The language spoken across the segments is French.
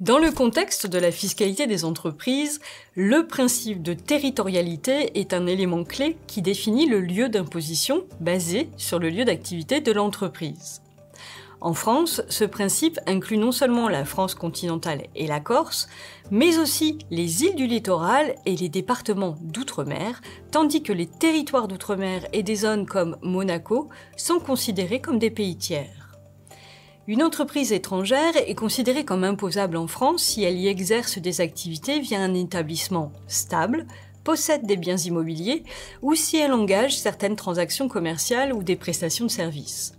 Dans le contexte de la fiscalité des entreprises, le principe de territorialité est un élément clé qui définit le lieu d'imposition basé sur le lieu d'activité de l'entreprise. En France, ce principe inclut non seulement la France continentale et la Corse, mais aussi les îles du littoral et les départements d'outre-mer, tandis que les territoires d'outre-mer et des zones comme Monaco sont considérés comme des pays tiers. Une entreprise étrangère est considérée comme imposable en France si elle y exerce des activités via un établissement stable, possède des biens immobiliers ou si elle engage certaines transactions commerciales ou des prestations de services.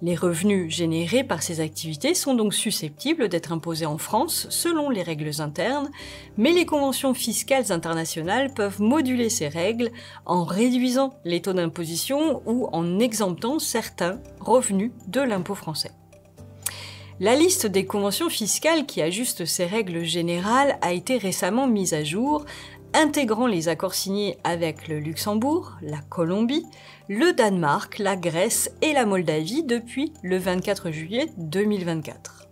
Les revenus générés par ces activités sont donc susceptibles d'être imposés en France selon les règles internes, mais les conventions fiscales internationales peuvent moduler ces règles en réduisant les taux d'imposition ou en exemptant certains revenus de l'impôt français. La liste des conventions fiscales qui ajustent ces règles générales a été récemment mise à jour, intégrant les accords signés avec le Luxembourg, la Colombie, le Danemark, la Grèce et la Moldavie depuis le 24 juillet 2024.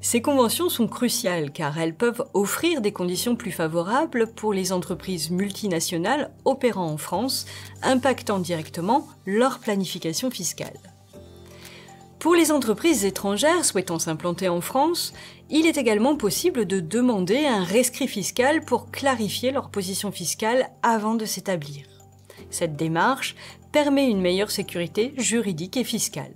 Ces conventions sont cruciales car elles peuvent offrir des conditions plus favorables pour les entreprises multinationales opérant en France, impactant directement leur planification fiscale. Pour les entreprises étrangères souhaitant s'implanter en France, il est également possible de demander un rescrit fiscal pour clarifier leur position fiscale avant de s'établir. Cette démarche permet une meilleure sécurité juridique et fiscale.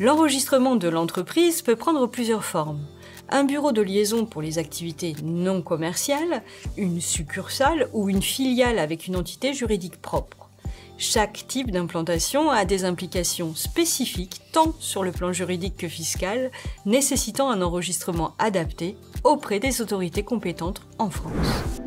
L'enregistrement de l'entreprise peut prendre plusieurs formes. Un bureau de liaison pour les activités non commerciales, une succursale ou une filiale avec une entité juridique propre. Chaque type d'implantation a des implications spécifiques tant sur le plan juridique que fiscal, nécessitant un enregistrement adapté auprès des autorités compétentes en France.